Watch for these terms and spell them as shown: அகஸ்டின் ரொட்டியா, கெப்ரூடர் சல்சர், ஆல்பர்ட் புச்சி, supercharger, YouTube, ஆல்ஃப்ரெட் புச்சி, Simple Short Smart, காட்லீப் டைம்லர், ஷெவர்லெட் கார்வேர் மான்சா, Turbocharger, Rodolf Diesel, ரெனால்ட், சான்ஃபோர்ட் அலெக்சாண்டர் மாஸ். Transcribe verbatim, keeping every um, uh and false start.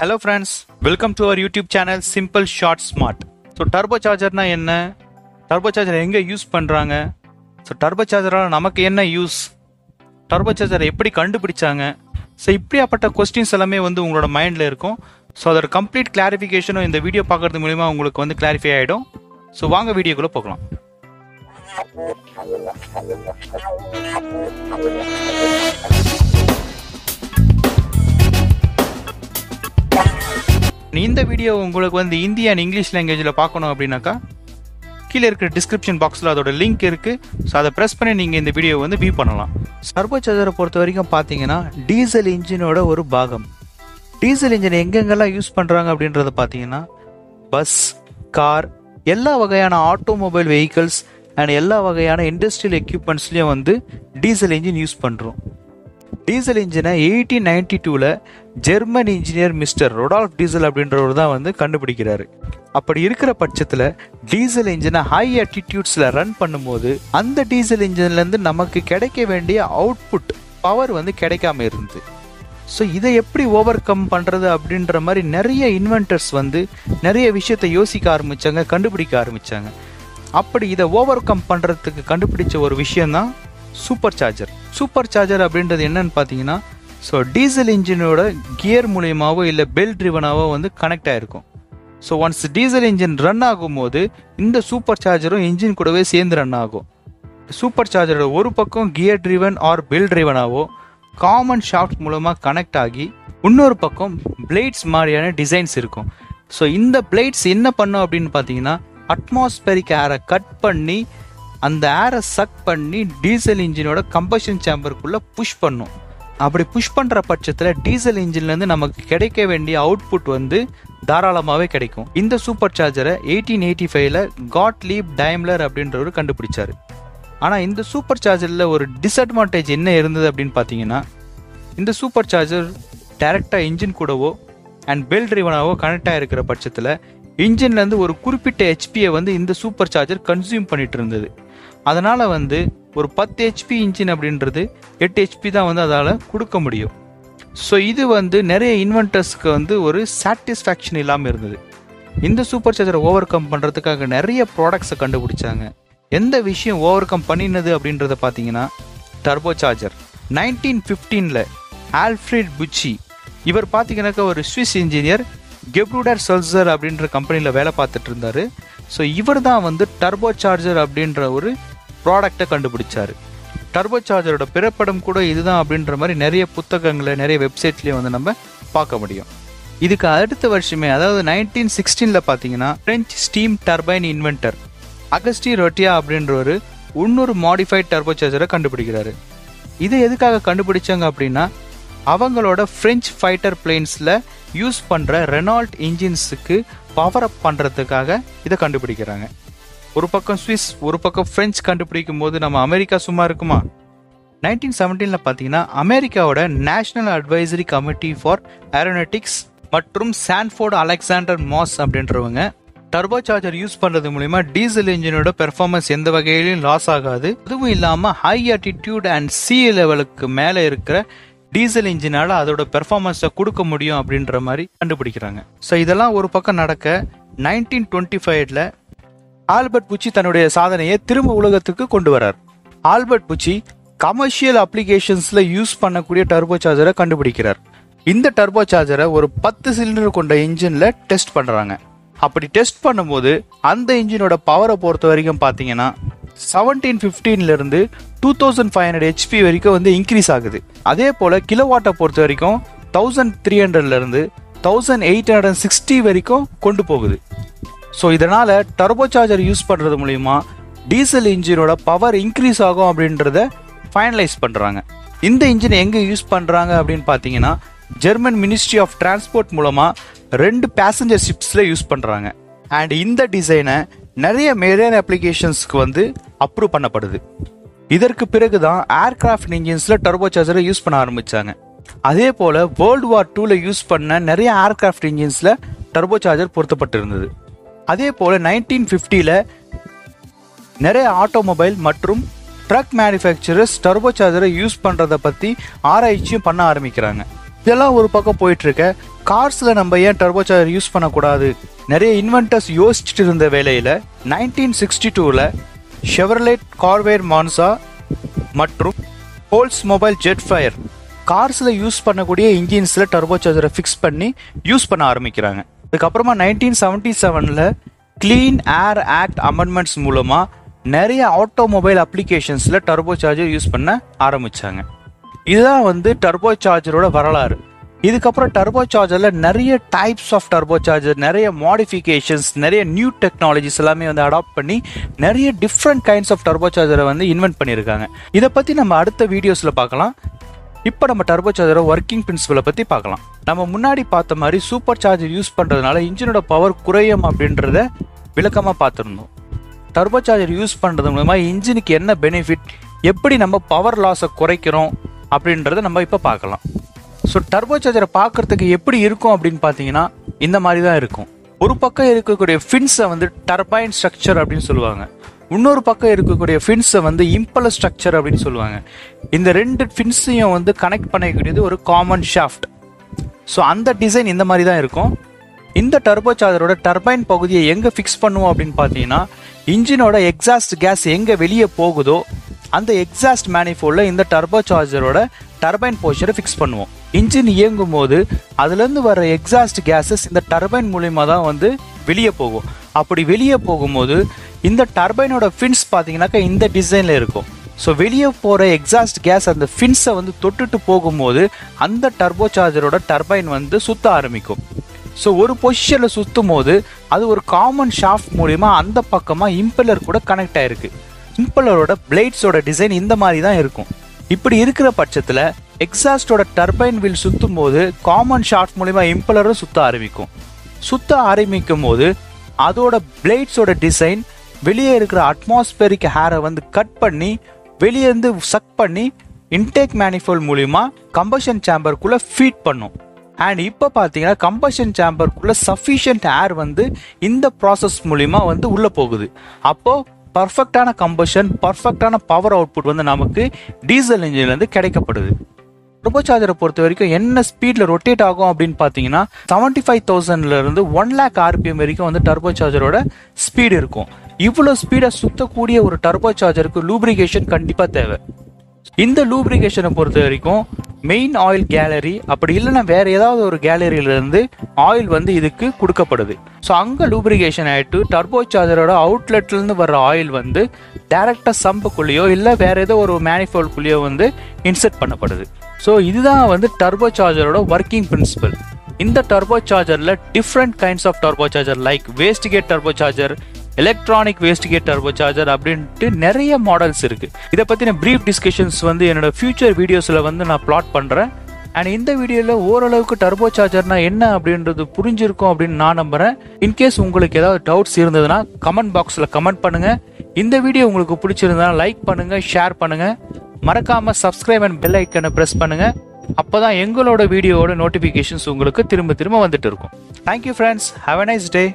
Hello friends, welcome to our YouTube channel Simple Short Smart. So turbocharger na enna? Turbocharger enga use pandranga? So turbocharger la namakku enna use? Turbocharger eppadi kandupidichaanga? So ipdiyapatta questions ellame vandu ungala mind la irukum. So adar complete clarification in the video paakradhu muliyama ungalku vandu clarify aidum. So vaanga video kulla pogalam. In this video, you will see the Hindi and English language. There is a description box and a link. So, press the link in the video. If you look at the turbocharger, you will see a diesel engine. Where do you use the diesel engine? Bus, car, all automobile vehicles and all industrial equipments use diesel engine. Diesel engine eighteen ninety-two la German engineer Mister Rodolf Diesel அப்படின்றவர் தான் வந்து கண்டுபிடிக்கிறாரு. அப்படி இருக்கிற பட்சத்துல diesel இன்ஜினை high அட்டிட்யூட்ஸ்ல run பண்ணும்போது அந்த diesel இன்ஜின்ல இருந்து நமக்கு கிடைக்க வேண்டிய அவுட்புட் பவர் வந்து கிடைக்காம இருந்தது. சோ இதை எப்படி ஓவர்கம் பண்றது அப்படின்ற மாதிரி நிறைய இன்வென்டர்ஸ் வந்து நிறைய விஷயத்தை யோசிக்க ஆரம்பிச்சாங்க, கண்டுபிடிக்க ஆரம்பிச்சாங்க. அப்படி இதை ஓவர்கம் பண்றதுக்கு கண்டுபிடிச்ச ஒரு விஷயம் தான் சூப்பர் சார்ஜர். சூப்பர் சார்ஜர் அப்படின்றது என்னன்னு பார்த்தீங்கன்னா, ஸோ டீசல் இன்ஜினோட கியர் மூலியமாகவோ இல்லை பெல் ட்ரிவனாகவோ வந்து கனெக்ட் ஆகிருக்கும். So once diesel engine run ஆகும்போது இந்த சூப்பர் சார்ஜரும் இன்ஜின் கூடவே சேர்ந்து ரன் ஆகும். சூப்பர் சார்ஜரோட ஒரு பக்கம் கியர் ட்ரிவன் ஆர் பெல் ட்ரிவனாகவோ காமன் ஷாஃப்ட் மூலமாக கனெக்ட் ஆகி இன்னொரு பக்கம் பிளேட்ஸ் மாதிரியான டிசைன்ஸ் இருக்கும். ஸோ இந்த பிளேட்ஸ் என்ன பண்ணும் அப்படின்னு பார்த்தீங்கன்னா, அட்மாஸ்பரிக் ஏரை கட் பண்ணி அந்த ஏரை சக் பண்ணி டீசல் இன்ஜினோட கம்பஷன் சேம்பருக்குள்ளே புஷ் பண்ணும். அப்படி புஷ் பண்ணுற பட்சத்தில் டீசல் இன்ஜின்லேருந்து நமக்கு கிடைக்க வேண்டிய அவுட்புட் வந்து தாராளமாகவே கிடைக்கும். இந்த சூப்பர் சார்ஜரை எயிட்டீன் எயிட்டி ஃபைவ்ல காட்லீப் டைம்லர் அப்படின்றவர் கண்டுபிடிச்சார். ஆனால் இந்த சூப்பர் சார்ஜரில் ஒரு டிஸ்அட்வான்டேஜ் என்ன இருந்தது அப்படின்னு பார்த்தீங்கன்னா, இந்த சூப்பர் சார்ஜர் டைரெக்டாக இன்ஜின் கூடவோ அண்ட் பெல் ட்ரிவனாகவோ கனெக்டாக இருக்கிற பட்சத்தில் இன்ஜின்லேருந்து ஒரு குறிப்பிட்ட ஹெச்பியை வந்து இந்த சூப்பர் சார்ஜர் கன்சியூம் பண்ணிட்டு இருந்தது. அதனால் வந்து ஒரு பத்து ஹெச்பி இன்ஜின் அப்படின்றது எட்டு ஹெச்பி தான் வந்து அதால் கொடுக்க முடியும். ஸோ இது வந்து நிறைய இன்வென்டர்ஸ்க்கு வந்து ஒரு சாட்டிஸ்ஃபேக்ஷன் இல்லாமல் இருந்தது. இந்த சூப்பர் சார்ஜரை ஓவர் கம் பண்ணுறதுக்காக நிறைய ப்ராடக்ட்ஸை கண்டுபிடிச்சாங்க. எந்த விஷயம் ஓவர் கம் பண்ணினது அப்படின்றத பார்த்தீங்கன்னா, டர்போ சார்ஜர் நைன்டீன் ஃபிஃப்டீனில் ஆல்ஃப்ரெட் புச்சி இவர் பார்த்தீங்கன்னாக்கா ஒரு ஸ்விஸ் இன்ஜினியர் கெப்ரூடர் சல்சர் அப்படின்ற கம்பெனியில் வேலை பார்த்துட்டு இருந்தார். ஸோ இவர் தான் வந்து டர்போ சார்ஜர் அப்படின்ற ஒரு ப்ராடக்டை கண்டுபிடிச்சார். டர்போ சார்ஜரோட பிறப்படம் கூட இதுதான் அப்படின்ற மாதிரி நிறைய புத்தகங்களை நிறைய வெப்சைட்லேயும் வந்து நம்ம பார்க்க முடியும். இதுக்கு அடுத்த வருஷமே, அதாவது நைன்டீன் சிக்ஸ்டீனில் பார்த்தீங்கன்னா, French steam turbine inventor அகஸ்டின் ரொட்டியா அப்படின்ற ஒரு இன்னொரு மாடிஃபைட் டர்போ சார்ஜரை கண்டுபிடிக்கிறாரு. இது எதுக்காக கண்டுபிடிச்சாங்க அப்படின்னா, அவங்களோட ஃப்ரெஞ்ச் ஃபைட்டர் பிளேன்ஸில் யூஸ் பண்ணுற ரெனால்ட் இன்ஜின்ஸுக்கு பவர் அப் பண்ணுறதுக்காக இதை கண்டுபிடிக்கிறாங்க. ஒரு பக்கம் சுவிஸ், ஒரு பக்கம் ஃப்ரெஞ்ச் கண்டுபிடிக்கும் போது நம்ம அமெரிக்கா சும்மா இருக்குமா? நைன்டீன் செவன்டீனில் பார்த்தீங்கன்னா, அமெரிக்காவோட national advisory committee for aeronautics மற்றும் சான்ஃபோர்ட் அலெக்சாண்டர் மாஸ் அப்படின்றவங்க டர்போ சார்ஜர் யூஸ் பண்ணுறது மூலிமா டீசல் இன்ஜினோட பெர்ஃபார்மன்ஸ் எந்த வகையிலையும் லாஸ் ஆகாது, அதுவும் இல்லாமல் ஹை ஆட்டிடியூட் அண்ட் சி லெவலுக்கு மேலே இருக்கிற டீசல் இன்ஜினால் அதோட பெர்ஃபார்மன்ஸை கொடுக்க முடியும் அப்படின்ற மாதிரி கண்டுபிடிக்கிறாங்க. ஸோ இதெல்லாம் ஒரு பக்கம் நடக்க நைன்டீன் டுவெண்ட்டி ஃபைவ்ல ஆல்பர்ட் புச்சி தன்னுடைய சாதனையை திரும்ப உலகத்துக்கு கொண்டு வரார். ஆல்பர்ட் புச்சி கமர்ஷியல் அப்ளிகேஷன்ஸில் யூஸ் பண்ணக்கூடிய டர்போ சார்ஜரை கண்டுபிடிக்கிறார். இந்த டர்போ சார்ஜரை ஒரு பத்து சிலிண்டர் கொண்ட இன்ஜினில் டெஸ்ட் பண்ணுறாங்க. அப்படி டெஸ்ட் பண்ணும்போது அந்த இன்ஜினோட பவரை பொறுத்த வரைக்கும் பார்த்தீங்கன்னா செவன்டீன் ஃபிஃப்டீன்லேருந்து two thousand five hundred HP வரைக்கும் வந்து இன்க்ரீஸ் ஆகுது. அதே போல் கிலோவாட்டை பொறுத்த வரைக்கும் தௌசண்ட் த்ரீ ஹண்ட்ரட்லேருந்து thousand eight hundred and sixty வரைக்கும் கொண்டு போகுது. ஸோ இதனால் டர்போ சார்ஜர் யூஸ் பண்ணுறது மூலிமா டீசல் இன்ஜினோட பவர் இன்க்ரீஸ் ஆகும் அப்படின்றத ஃபைனலைஸ் பண்ணுறாங்க. இந்த இன்ஜின் எங்கே யூஸ் பண்ணுறாங்க அப்படின்னு பார்த்தீங்கன்னா, ஜெர்மன் மினிஸ்ட்ரி ஆஃப் டிரான்ஸ்போர்ட் மூலமாக ரெண்டு பேசஞ்சர் ஷிப்ஸில் யூஸ் பண்ணுறாங்க. அண்ட் இந்த டிசைனை நிறைய மெரின் அப்ளிகேஷன்ஸ்க்கு வந்து அப்ரூவ் பண்ணப்படுது. இதற்கு பிறகு தான் ஏர்கிராஃப்ட் இன்ஜின்ஸில் டர்போ சார்ஜரை யூஸ் பண்ண ஆரம்பித்தாங்க. அதே போல் வேர்ல்டு வார் டூவில் யூஸ் பண்ண நிறைய ஏர்கிராஃப்ட் இன்ஜின்ஸில் டர்போ சார்ஜர் பொருத்தப்பட்டிருந்தது. அதே போல் நைன்டீன் ஃபிஃப்டியில் நிறைய ஆட்டோமொபைல் மற்றும் ட்ரக் மேனுஃபேக்சரர்ஸ் டர்போ சார்ஜரை யூஸ் பண்ணுறதை பற்றி ஆராய்ச்சியும் பண்ண ஆரம்பிக்கிறாங்க. இதெல்லாம் ஒரு பக்கம் போயிட்டு இருக்க, கார்ஸ்ல நம்ம ஏன் டர்போசார்ஜர் யூஸ் பண்ணக்கூடாது நிறைய இன்வென்டர்ஸ் யோசிச்சுட்டு இருந்த வேலையில நைன்டீன் சிக்ஸ்டி டூல ஷெவர்லெட் கார்வேர் மான்சா மற்றும் போல்ஸ் மொபைல் ஜெட்ஃபயர் கார்ஸ்ல யூஸ் பண்ணக்கூடிய இன்ஜின்ஸ்ல டர்போசார்ஜரை ஃபிக்ஸ் பண்ணி யூஸ் பண்ண ஆரம்பிக்கிறாங்க. அதுக்கப்புறமா நைன்டீன் செவன்டி செவன்ல கிளீன் ஏர் ஆக்ட் அமெண்ட்மெண்ட்ஸ் மூலமா நிறைய ஆட்டோமொபைல் அப்ளிகேஷன்ஸ்ல டர்போசார்ஜர் யூஸ் பண்ண ஆரம்பிச்சாங்க. இதுதான் வந்து டர்போசார்ஜரோட வரலாறு. இதுக்கப்புறம் டர்போசார்ஜர்ல நிறைய டைப்ஸ் ஆஃப் டர்போசார்ஜர், நிறைய மாடிஃபிகேஷன்ஸ், நிறைய நியூ டெக்னாலஜிஸ் எல்லாமே வந்து அடாப்ட் பண்ணி நிறைய டிஃப்ரெண்ட் கைண்ட்ஸ் ஆஃப் டர்போசார்ஜரை வந்து இன்வென்ட் பண்ணியிருக்காங்க. இதை பற்றி நம்ம அடுத்த வீடியோஸ்ல பார்க்கலாம். இப்போ நம்ம டர்போசார்ஜரை ஒர்க்கிங் பிரின்சிபலை பற்றி பார்க்கலாம். நம்ம முன்னாடி பார்த்த மாதிரி சூப்பர் சார்ஜர் யூஸ் பண்ணுறதுனால இன்ஜினோட பவர் குறையும் அப்படின்றத விளக்கமாக பார்த்துருந்தோம். டர்போசார்ஜர் யூஸ் பண்ணுறது மூலமாக இன்ஜினுக்கு என்ன பெனிஃபிட், எப்படி நம்ம பவர் லாஸை குறைக்கிறோம் அப்படின்றத நம்ம இப்போ பார்க்கலாம். ஸோ டர்போசார்ஜரை பார்க்குறதுக்கு எப்படி இருக்கும் அப்படின்னு பார்த்தீங்கன்னா இந்த மாதிரி தான் இருக்கும். ஒரு பக்கம் இருக்கக்கூடிய ஃபின்ஸை வந்து டர்பைன் ஸ்ட்ரக்சர் அப்படின்னு சொல்லுவாங்க. இன்னொரு பக்கம் இருக்கக்கூடிய ஃபின்ஸை வந்து இம்பலர் ஸ்ட்ரக்சர் அப்படின்னு சொல்லுவாங்க. இந்த ரெண்டு ஃபின்ஸையும் வந்து கனெக்ட் பண்ணக்கூடியது ஒரு காமன் ஷாஃப்ட். ஸோ அந்த டிசைன் இந்த மாதிரி தான் இருக்கும். இந்த டர்போசார்ஜரோட டர்பைன் பகுதியை எங்கே ஃபிக்ஸ் பண்ணுவோம் அப்படின்னு பார்த்தீங்கன்னா இன்ஜினோட எக்ஸாஸ்ட் கேஸ் எங்கே வெளியே போகுதோ அந்த எக்ஸாஸ்ட் மேனிஃபோல்டில் இந்த டர்போசார்ஜரோட டர்பைன் போர்ஷனை ஃபிக்ஸ் பண்ணுவோம். இன்ஜின் இயங்கும் போது அதுலேருந்து வர எக்ஸாஸ்ட் கேஸஸ் இந்த டர்பைன் மூலிமா தான் வந்து வெளியே போகும். அப்படி வெளியே போகும்போது இந்த டர்பைனோட ஃபின்ஸ் பார்த்தீங்கன்னாக்கா இந்த டிசைனில் இருக்கும். ஸோ வெளியே போகிற எக்ஸாஸ்ட் கேஸ் அந்த ஃபின்ஸை வந்து தொட்டுட்டு போகும்போது அந்த டர்போசார்ஜரோட டர்பைன் வந்து சுற்ற ஆரம்பிக்கும். ஸோ ஒரு பொசிஷனில் சுற்றும் போது அது ஒரு காமன் ஷாஃப்ட் மூலிமா அந்த பக்கமாக இம்பெல்லர் கூட கனெக்ட் ஆகிருக்கு. இம்பெல்லரோட பிளேட்ஸோட டிசைன் இந்த மாதிரி தான் இருக்கும். இப்படி இருக்கிற பட்சத்தில் எக்ஸாஸ்டோட டர்பைன் வீல் சுற்றும் போது காமன் ஷாஃப்ட் மூலிமா இம்பெல்லரும் சுற்ற ஆரம்பிக்கும். சுற்ற ஆரம்பிக்கும் போது அதோட பிளேட்ஸோட டிசைன் வெளியே இருக்கிற அட்மாஸ்பியரிக் ஹேரை வந்து கட் பண்ணி வெளியேருந்து சக் பண்ணி இன்டேக் மேனிஃபோல்ட் மூலிமா கம்பஷன் சேம்பருக்குள்ளே ஃபீட் பண்ணும். அண்ட் இப்போ பார்த்தீங்கன்னா கம்பஷன் சேம்பருக்குள்ளே சஃபிஷியன்ட் ஏர் வந்து இந்த ப்ராசஸ் மூலிமா வந்து உள்ளே போகுது. அப்போது பர்ஃபெக்டான கம்பஷன், பர்ஃபெக்டான பவர் அவுட்புட் வந்து நமக்கு டீசல் இன்ஜின்லேருந்து கிடைக்கப்படுது. டர்போசார்ஜரை பொறுத்த வரைக்கும் என்ன ஸ்பீடில் ரொட்டேட் ஆகும் அப்படின்னு பார்த்தீங்கன்னா செவன்டி ஃபைவ் தௌசண்ட்லேருந்து ஒன் லேக் ஆர்பிஎம் வரைக்கும் வந்து டர்போசார்ஜரோட ஸ்பீடு இருக்கும். இவ்வளோ ஸ்பீடாக சுற்றக்கூடிய ஒரு டர்போசார்ஜருக்கு லூப்ரிகேஷன் கண்டிப்பாக தேவை. இந்த லூப்ரிகேஷனை பொறுத்த வரைக்கும் மெயின் ஆயில் கேலரி அப்படி இல்லைன்னா வேறு ஏதாவது ஒரு கேலரியிலேருந்து ஆயில் வந்து இதுக்கு கொடுக்கப்படுது. ஸோ அங்கே லூப்ரிகேஷன் ஆகிட்டு டர்போசார்ஜரோட அவுட்லெட்லேருந்து வர்ற ஆயில் வந்து டைரெக்டாக சம்புக்குள்ளேயோ இல்லை வேறு ஏதோ ஒரு மேனிஃபோல்டுக்குள்ளேயோ வந்து இன்செர்ட் பண்ணப்படுது. ஸோ இதுதான் வந்து டர்போசார்ஜரோட ஒர்க்கிங் பிரின்சிபல். இந்த டர்போசார்ஜரில் different kinds of turbocharger like wastegate turbocharger, electronic wastegate turbocharger அப்படின்ட்டு நிறைய மாடல்ஸ் இருக்குது. இதை பற்றின ப்ரீஃப் டிஸ்கஷன்ஸ் வந்து என்னோட ஃபியூச்சர் வீடியோஸில் வந்து நான் பிளாட் பண்ணுறேன். அண்ட் இந்த வீடியோவில் ஓரளவுக்கு டர்போசார்ஜர்னால் என்ன அப்படின்றது புரிஞ்சிருக்கும் அப்படின்னு நான் நம்புகிறேன். இன்கேஸ் உங்களுக்கு ஏதாவது டவுட்ஸ் இருந்ததுன்னா கமெண்ட் பாக்ஸில் கமெண்ட் பண்ணுங்கள். இந்த வீடியோ உங்களுக்கு பிடிச்சிருந்தா லைக் பண்ணுங்கள், ஷேர் பண்ணுங்கள். மறக்காமல் சப்ஸ்கிரைப் அண்ட் பெல் ஐக்கனை ப்ரெஸ் பண்ணுங்கள். அப்போ தான் எங்களோட வீடியோவோட நோட்டிஃபிகேஷன்ஸ் உங்களுக்கு திரும்ப திரும்ப வந்துட்டு இருக்கும். Thank you friends, have a nice day.